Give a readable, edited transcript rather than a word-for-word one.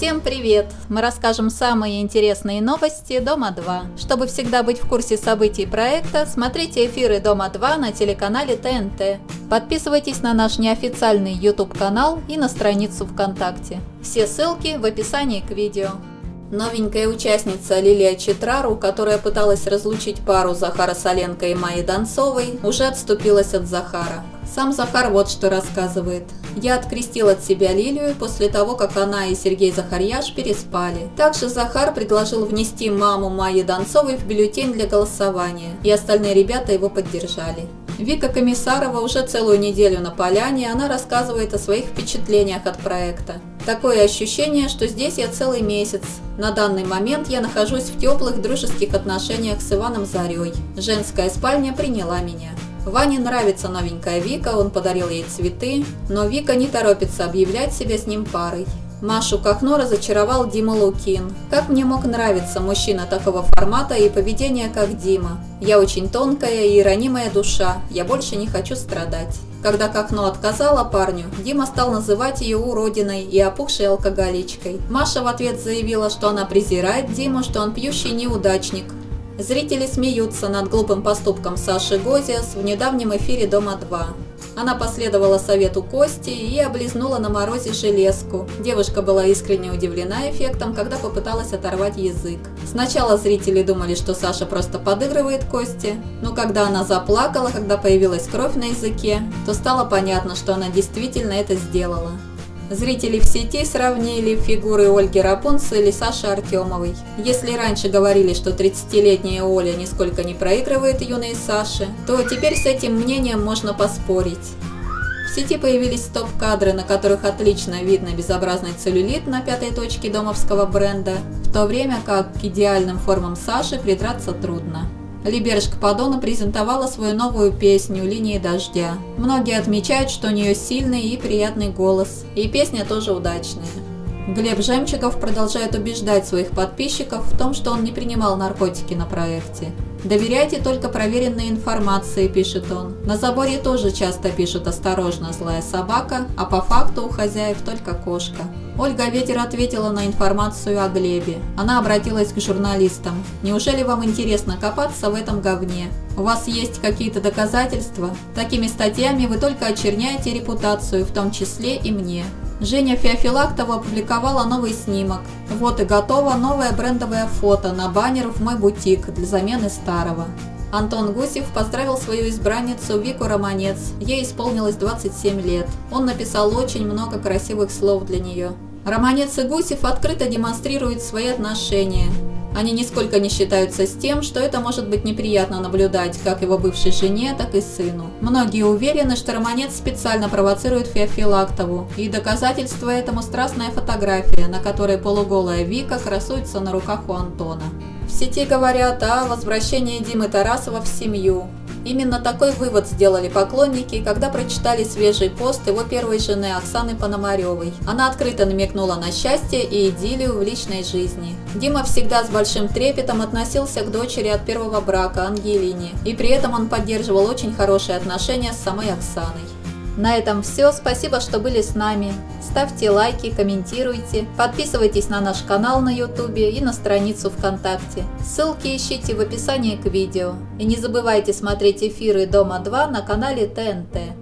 Всем привет! Мы расскажем самые интересные новости Дома-2. Чтобы всегда быть в курсе событий проекта, смотрите эфиры Дома-2 на телеканале ТНТ. Подписывайтесь на наш неофициальный YouTube-канал и на страницу ВКонтакте. Все ссылки в описании к видео. Новенькая участница Лилия Чадрару, которая пыталась разлучить пару Захара Саленко и Майи Донцовой, уже отступилась от Захара. Сам Захар вот что рассказывает. «Я открестил от себя Лилию после того, как она и Сергей Захарьяш переспали. Также Захар предложил внести маму Майи Донцовой в бюллетень для голосования, и остальные ребята его поддержали». Вика Комиссарова уже целую неделю на поляне, она рассказывает о своих впечатлениях от проекта. «Такое ощущение, что здесь я целый месяц. На данный момент я нахожусь в теплых дружеских отношениях с Иваном Зарей. Женская спальня приняла меня». Ване нравится новенькая Вика, он подарил ей цветы, но Вика не торопится объявлять себя с ним парой. Машу Кохно разочаровал Дима Лукин. «Как мне мог нравиться мужчина такого формата и поведения, как Дима? Я очень тонкая и ранимая душа, я больше не хочу страдать». Когда Кохно отказала парню, Дима стал называть ее уродиной и опухшей алкоголичкой. Маша в ответ заявила, что она презирает Диму, что он пьющий неудачник. Зрители смеются над глупым поступком Саши Гозиас в недавнем эфире «Дома-2». Она последовала совету Кости и облизнула на морозе железку. Девушка была искренне удивлена эффектом, когда попыталась оторвать язык. Сначала зрители думали, что Саша просто подыгрывает Косте, но когда она заплакала, когда появилась кровь на языке, то стало понятно, что она действительно это сделала. Зрители в сети сравнили фигуры Ольги Рапунцель и Саши Артемовой. Если раньше говорили, что 30-летняя Оля нисколько не проигрывает юной Саше, то теперь с этим мнением можно поспорить. В сети появились стоп-кадры, на которых отлично видно безобразный целлюлит на пятой точке домовского бренда, в то время как к идеальным формам Саши придраться трудно. Либерж Кпадону презентовала свою новую песню «Линии дождя». Многие отмечают, что у нее сильный и приятный голос, и песня тоже удачная. Глеб Жемчугов продолжает убеждать своих подписчиков в том, что он не принимал наркотики на проекте. «Доверяйте только проверенной информации», – пишет он. На заборе тоже часто пишут «Осторожно, злая собака», а по факту у хозяев только кошка. Ольга Ветер ответила на информацию о Глебе. Она обратилась к журналистам. «Неужели вам интересно копаться в этом говне? У вас есть какие-то доказательства? Такими статьями вы только очерняете репутацию, в том числе и мне». Женя Феофилактова опубликовала новый снимок. Вот и готово новое брендовое фото на баннер в мой бутик для замены старого. Антон Гусев поздравил свою избранницу Вику Романец. Ей исполнилось 27 лет. Он написал очень много красивых слов для нее. Романец и Гусев открыто демонстрируют свои отношения. Они нисколько не считаются с тем, что это может быть неприятно наблюдать как его бывшей жене, так и сыну. Многие уверены, что Романец специально провоцирует Феофилактову, и доказательство этому страстная фотография, на которой полуголая Вика красуется на руках у Антона. В сети говорят о возвращении Димы Тарасова в семью. Именно такой вывод сделали поклонники, когда прочитали свежий пост его первой жены Оксаны Пономаревой. Она открыто намекнула на счастье и идиллию в личной жизни. Дима всегда с большим трепетом относился к дочери от первого брака Ангелине, и при этом он поддерживал очень хорошие отношения с самой Оксаной. На этом все, спасибо, что были с нами. Ставьте лайки, комментируйте, подписывайтесь на наш канал на YouTube и на страницу ВКонтакте. Ссылки ищите в описании к видео. И не забывайте смотреть эфиры Дома-2 на канале ТНТ.